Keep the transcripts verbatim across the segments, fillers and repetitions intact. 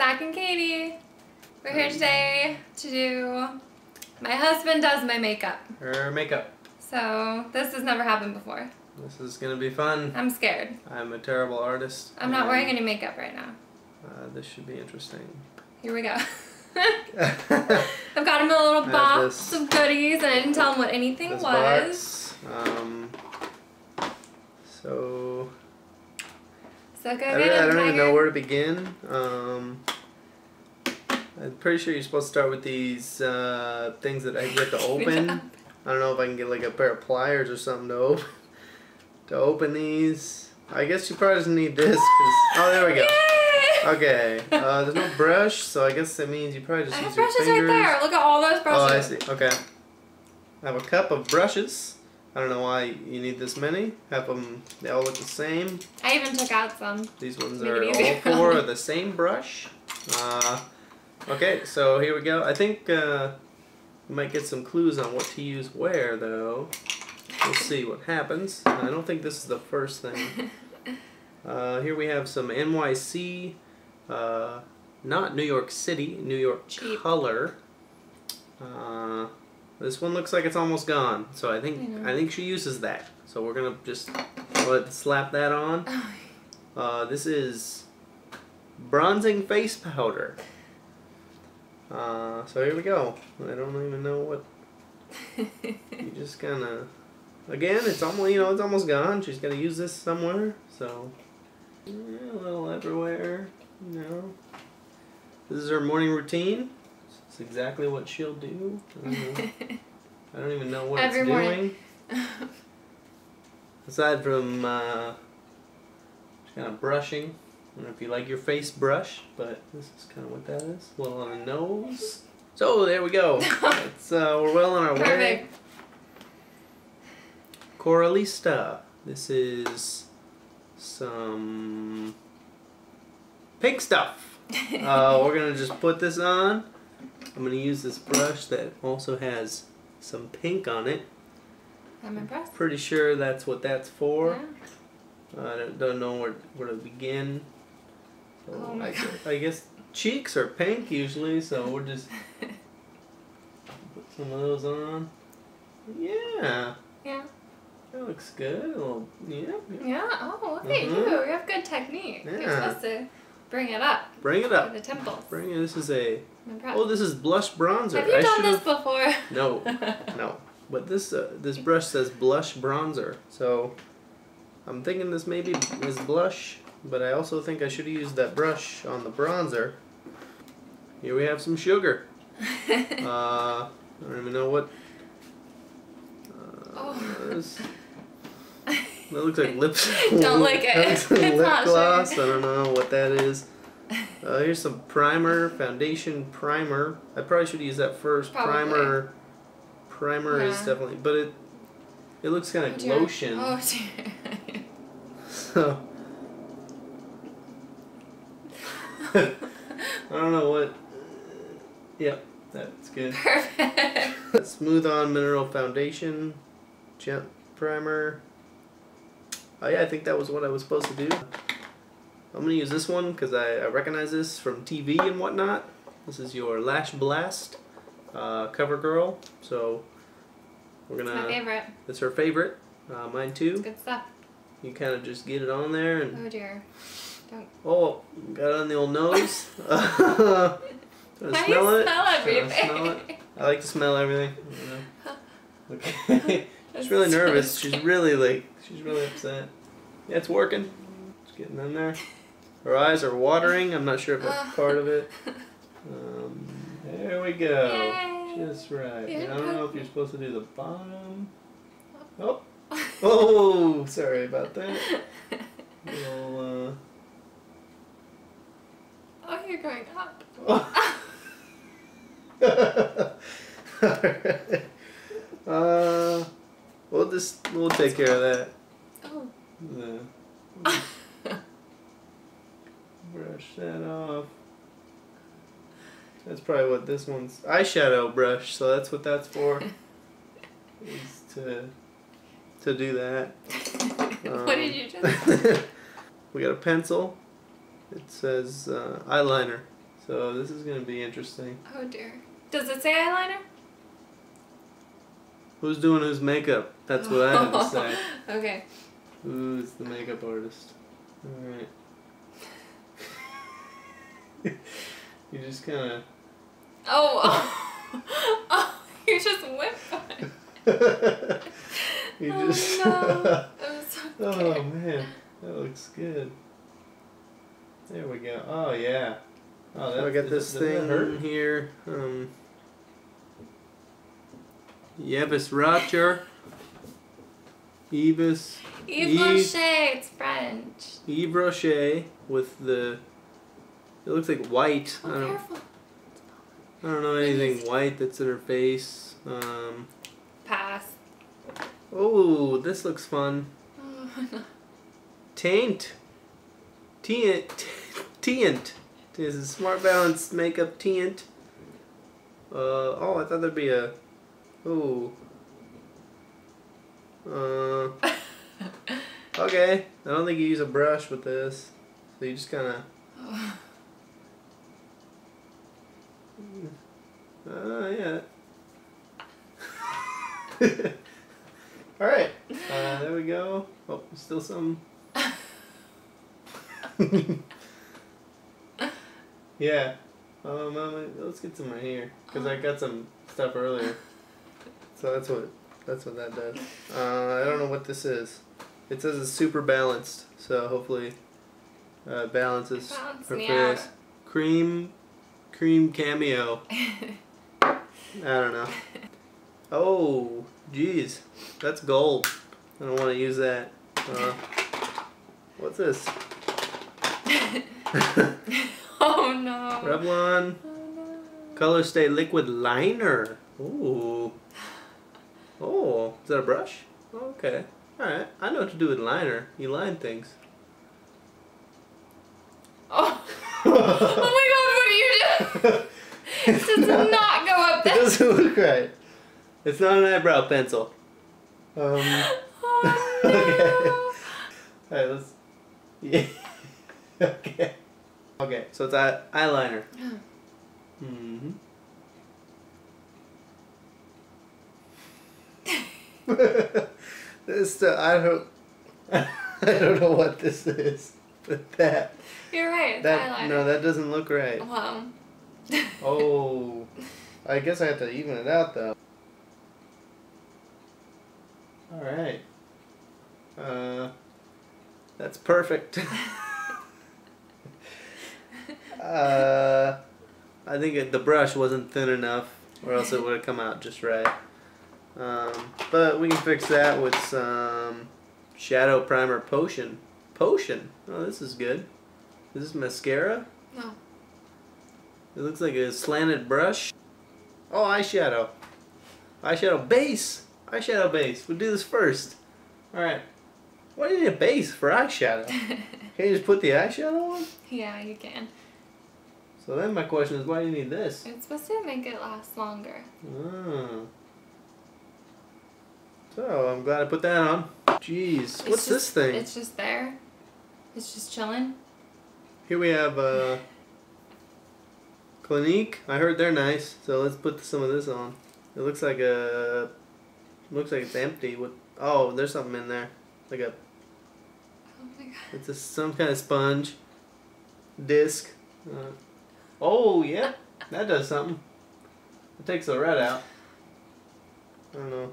Zach and Katie. We're here today to do, my husband does my makeup. Her makeup. So this has never happened before. This is gonna be fun. I'm scared. I'm a terrible artist. I'm not wearing any makeup right now. Uh, this should be interesting. Here we go. I've got him a little box of goodies and I didn't tell him what anything was. Box. Um, so... So go I, don't, I don't even know where to begin. Um, I'm pretty sure you're supposed to start with these uh, things that I get to open. I don't know if I can get like a pair of pliers or something to open, to open these. I guess you probably just need this. Oh, there we go. Yay! Okay. Uh, there's no brush, so I guess that means you probably just I use have your brushes fingers. Right there. Look at all those brushes. Oh, I see. Okay. I have a cup of brushes. I don't know why you need this many. Half of them, they all look the same. I even took out some. These ones are all four of the same brush. Uh, okay, so here we go. I think uh, we might get some clues on what to use where, though. We'll see what happens. I don't think this is the first thing. Uh, here we have some N Y C, uh, not New York City, New York Cheap. Color. Uh, This one looks like it's almost gone, so I think I, I think she uses that. So we're gonna just let slap that on. Uh, this is bronzing face powder. Uh, so here we go. I don't even know what. You just kinda. Again, it's almost you know it's almost gone. She's gonna use this somewhere. So yeah, a little everywhere. You know. This is her morning routine. It's exactly what she'll do. I don't, know. I don't even know what Every it's morning. doing. Aside from uh, just kind of brushing. I don't know if you like your face brush, but this is kind of what that is. A little on the nose. So there we go. It's, uh, we're well on our Perfect. way. Coralista. This is some pink stuff. Uh, we're gonna just put this on. I'm going to use this brush that also has some pink on it. I'm impressed. Pretty sure that's what that's for. Yeah. Uh, I don't, don't know where, where to begin. So oh my I, God. I guess cheeks are pink usually, so we'll just put some of those on. Yeah. Yeah. That looks good. A little, yeah, yeah. Yeah. Oh, look at you. You have good technique. Yeah. You're supposed to bring it up. Bring it up. For the temples. Bring it. This is a. Oh, this is blush bronzer. Have you I done this before? No, no. But this uh, this brush says blush bronzer, so I'm thinking this maybe is blush. But I also think I should have used that brush on the bronzer. Here we have some sugar. uh, I don't even know what. Uh, oh. This, that looks like lip. Don't like it. It's lip not gloss. Sugar. I don't know what that is. Uh, here's some primer, foundation primer. I probably should use that first. Probably. Primer, primer yeah. is definitely, but it it looks kind of oh, lotion. Oh dear. So I don't know what. Yep, yeah, that's good. Perfect. Smooth On Mineral Foundation, Gem Primer. Oh yeah, I think that was what I was supposed to do. I'm going to use this one because I, I recognize this from T V and whatnot. This is your Lash Blast, uh, Cover Girl. So we're going to... It's my favorite. It's her favorite. Uh, mine too. It's good stuff. You kind of just get it on there and... Oh dear. Don't... Oh, got it on the old nose. uh, How smell do you it? smell everything? Smell it. I like to smell everything. You know. Okay. She's really nervous. She's really like, she's really upset. Yeah, it's working. It's getting in there. Her eyes are watering. I'm not sure if that's part of it. Um, there we go. Yay. Just right. I don't know if you're supposed to do the bottom. Oh, oh, sorry about that. Little, uh... Oh, you're going up. Oh. All right. Uh, we'll just we'll take care of that. Oh. Yeah. Brush that off. That's probably what this one's eyeshadow brush, so that's what that's for. Is to to do that. Um, what did you just? We got a pencil. It says uh, eyeliner. So this is going to be interesting. Oh dear. Does it say eyeliner? Who's doing whose makeup? That's what I have to say. Okay. Who's the makeup artist? Alright. You just kind of... Oh, oh. Oh, you just whipped on it. You oh, just... no. It was so oh, good. Man. That looks good. There we go. Oh, yeah. Oh, so I got this thing hurting here. Um, Yves Rocher. Yves. Yves Rocher. It's French. Yves Rocher with the. It looks like white. Oh, I don't, careful. I don't know anything white that's in her face. Um, Pass. Oh, this looks fun. Oh, no. Taint. Taint. Taint. This is Smart Balance Makeup Tint. Uh, oh, I thought there'd be a... Ooh. Uh, okay. I don't think you use a brush with this. So you just kind of... Oh, uh, yeah. Alright. Uh, there we go. Oh, still some... Yeah, um, um, let's get some right here because I got some stuff earlier, so that's what that's what that does. Uh, I don't know what this is. It says it's super balanced, so hopefully uh, balances her face. Cream, cream cameo. I don't know. Oh, jeez, that's gold. I don't want to use that. Uh, what's this? Oh no. Revlon. Oh, no. Colorstay Liquid Liner. Ooh. Oh, is that a brush? Okay. Alright. I know what to do with liner. You line things. Oh, oh my god, what are you doing? It does not, not go up there. It doesn't look right. It's not an eyebrow pencil. Um oh, no. Okay. Alright, let's yeah. Okay. Okay, so it's eye eyeliner. Mm-hmm. This, uh, I don't, I don't know what this is, but that. You're right. It's that, eyeliner. No, that doesn't look right. Wow. Oh, I guess I have to even it out though. All right. Uh, that's perfect. Uh, I think it, the brush wasn't thin enough, or else it would have come out just right. Um, but we can fix that with some shadow primer potion. Potion? Oh, this is good. Is this mascara? No. It looks like a slanted brush. Oh, eyeshadow. Eyeshadow base. Eyeshadow base. We'll do this first. Alright. Why do you need a base for eyeshadow? Can you just put the eyeshadow on? Yeah, you can. So then my question is, why do you need this? It's supposed to make it last longer. Oh. So, I'm glad I put that on. Jeez, it's what's just, this thing? It's just there. It's just chilling. Here we have uh, Clinique. I heard they're nice, so let's put some of this on. It looks like a... Looks like it's empty. With Oh, there's something in there. Like a... Oh my god. It's a, some kind of sponge. Disc. Uh, Oh, yeah. That does something. It takes the red out. I don't know.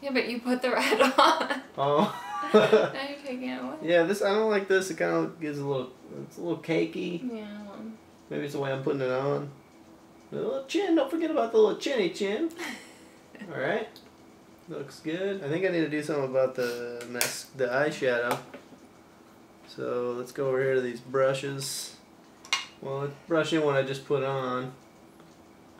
Yeah, but you put the red on. Oh. Now you're taking it away. Yeah, this, I don't like this. It kind of gives a little, it's a little cakey. Yeah. Maybe it's the way I'm putting it on. The little chin. Don't forget about the little chinny chin. All right. Looks good. I think I need to do something about the mess, the eyeshadow. So let's go over here to these brushes. Well, it's brushing what I just put on.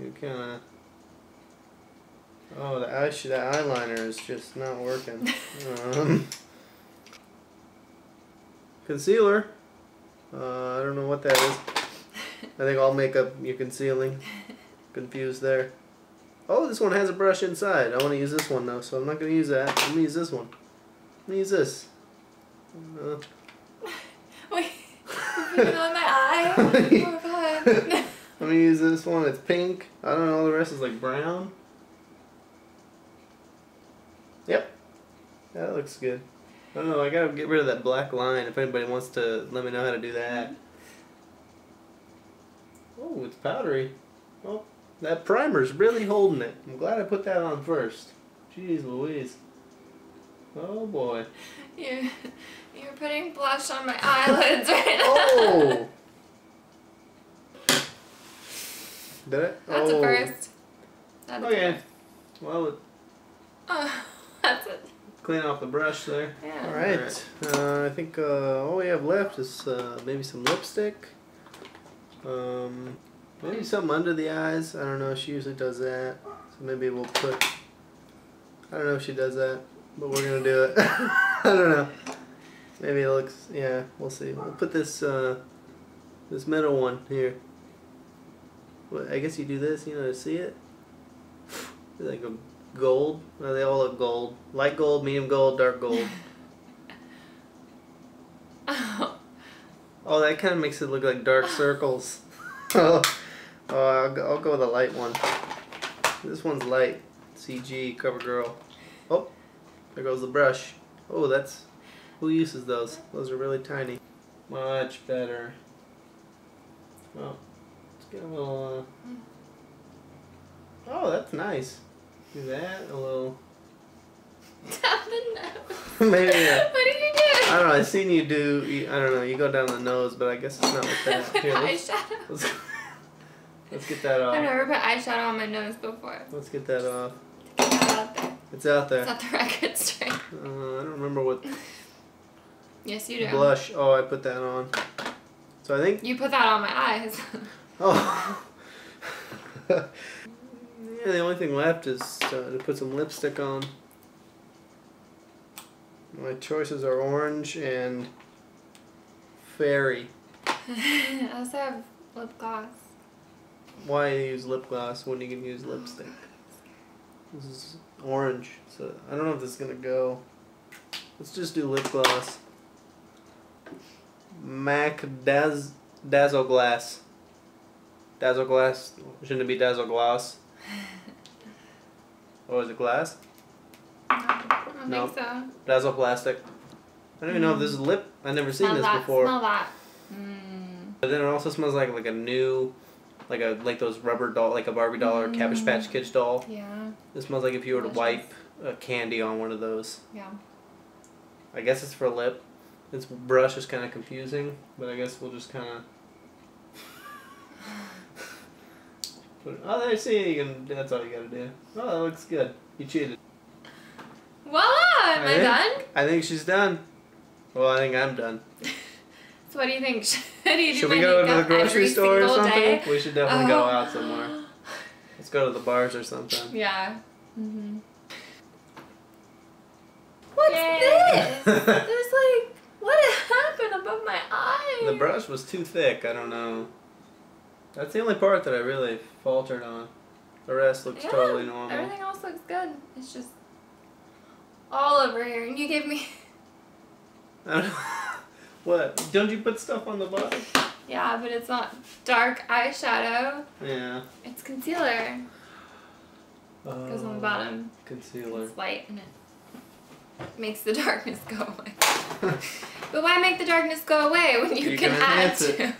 You kind of... Oh, the, eye the eyeliner is just not working. um, concealer. Uh, I don't know what that is. I think all makeup you're concealing. Confused there. Oh, this one has a brush inside. I want to use this one though, so I'm not going to use that. I'm going to use this one. I'm going to use this. Uh, Wait, you put it on my eye? Oh god. Let me use this one. It's pink. I don't know. The rest is like brown. Yep. Yeah, that looks good. I don't know. I gotta get rid of that black line. If anybody wants to let me know how to do that. Oh, it's powdery. Well, that primer's really holding it. I'm glad I put that on first. Jeez Louise. Oh boy. You're, you're putting blush on my eyelids right now. Oh! Did it? That's oh. a first. That's okay. A first. Well, it... Oh, that's it. Clean off the brush there. Yeah. Alright. All right. uh, I think uh, all we have left is uh, maybe some lipstick. Um, maybe something under the eyes. I don't know. She usually does that. So maybe we'll put... I don't know if she does that, but we're going to do it. I don't know. Maybe it looks... Yeah, we'll see. We'll put this, uh, this middle one here. What, I guess you do this, you know, to see it. Like a gold. Well, they all look gold. Light gold, medium gold, dark gold. Oh. Oh, that kind of makes it look like dark circles. oh, oh I'll, go, I'll go with a light one. This one's light. C G, Cover Girl. Oh, there goes the brush. Oh, that's... Who uses those? Those are really tiny. Much better. Well... Get a little, uh... Oh, that's nice. Do that, a little... Down the nose. Maybe, yeah. What did you do? I don't know, I've seen you do, you, I don't know, you go down the nose, but I guess it's not with that. Here, let's, eyeshadow. Let's, let's get that off. I've never put eyeshadow on my nose before. Let's get that off. It's out there. It's out there. It's not the record straight. Uh, I don't remember what... Yes, you do. Blush. Oh, I put that on. So I think... You put that on my eyes. Oh, yeah, the only thing left is uh, to put some lipstick on. My choices are orange and fairy. I also have lip gloss. Why use lip gloss when you can use lipstick? This is orange, so I don't know if this is going to go. Let's just do lip gloss. Mac Daz Dazzle Glass. Dazzle glass. Shouldn't it be dazzle gloss? Or oh, is it glass? No, I don't no. think so. Dazzle plastic. I don't even mm. know if this is lip. I've never smell seen this that. before. Smell that. Mm. But then it also smells like like a new, like a like those rubber doll, like a Barbie doll mm. or Cabbage Patch Kids doll. Yeah. It smells like if you were to wipe a candy on one of those. Yeah. I guess it's for lip. This brush is kind of confusing, but I guess we'll just kind of. Oh, there, see, you can, that's all you gotta do. Oh, that looks good. You cheated. Voila! Am I, I think, done? I think she's done. Well, I think I'm done. So what do you think? Should, you should we go to the grocery store or something? Day? We should definitely oh. go out somewhere. Let's go to the bars or something. Yeah. Mm-hmm. What's Yay. this? There's like, what happened above my eye? The brush was too thick, I don't know. That's the only part that I really faltered on. The rest looks yeah, totally normal. Everything else looks good. It's just all over here. And you gave me... I don't know. What? Don't you put stuff on the bottom? Yeah, but it's not dark eyeshadow. Yeah. It's concealer. Uh, it goes on the bottom. Concealer. It's light and it makes the darkness go away. But why make the darkness go away when you, you can, can add to it?